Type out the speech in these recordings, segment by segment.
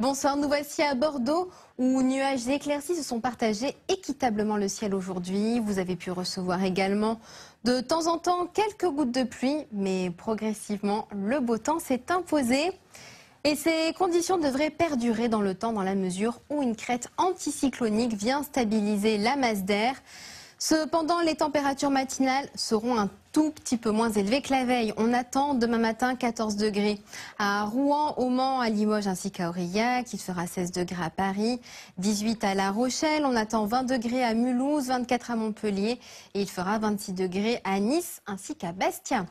Bonsoir, nous voici à Bordeaux où nuages et éclaircies se sont partagés équitablement le ciel aujourd'hui. Vous avez pu recevoir également de temps en temps quelques gouttes de pluie, mais progressivement le beau temps s'est imposé. Et ces conditions devraient perdurer dans le temps dans la mesure où une crête anticyclonique vient stabiliser la masse d'air. Cependant, les températures matinales seront un tout petit peu moins élevé que la veille. On attend demain matin 14 degrés à Rouen, au Mans, à Limoges ainsi qu'à Aurillac. Il fera 16 degrés à Paris, 18 à La Rochelle. On attend 20 degrés à Mulhouse, 24 à Montpellier et il fera 26 degrés à Nice ainsi qu'à Bastia.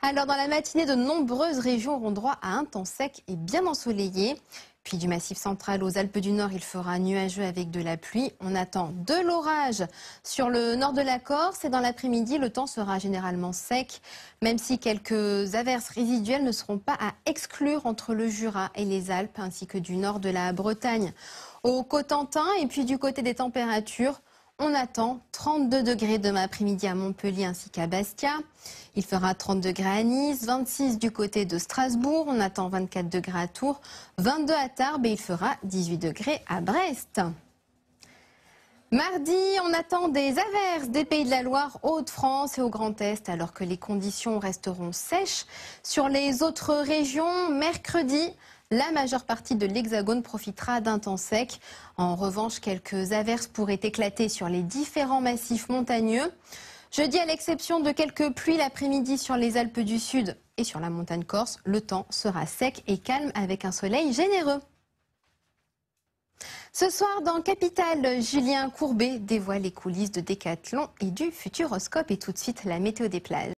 Alors dans la matinée, de nombreuses régions auront droit à un temps sec et bien ensoleillé. Puis du Massif central aux Alpes du Nord, il fera nuageux avec de la pluie. On attend de l'orage sur le nord de la Corse et dans l'après-midi, le temps sera généralement sec, même si quelques averses résiduelles ne seront pas à exclure entre le Jura et les Alpes, ainsi que du nord de la Bretagne au Cotentin. Et puis du côté des températures, on attend 32 degrés demain après-midi à Montpellier ainsi qu'à Bastia. Il fera 30 degrés à Nice, 26 du côté de Strasbourg. On attend 24 degrés à Tours, 22 à Tarbes et il fera 18 degrés à Brest. Mardi, on attend des averses des Pays de la Loire, Hauts-de-France et au Grand Est, alors que les conditions resteront sèches sur les autres régions. Mercredi, la majeure partie de l'Hexagone profitera d'un temps sec. En revanche, quelques averses pourraient éclater sur les différents massifs montagneux. Jeudi, à l'exception de quelques pluies l'après-midi sur les Alpes du Sud et sur la montagne corse, le temps sera sec et calme avec un soleil généreux. Ce soir, dans Capital, Julien Courbet dévoile les coulisses de Décathlon et du Futuroscope. Et tout de suite, la météo des plages.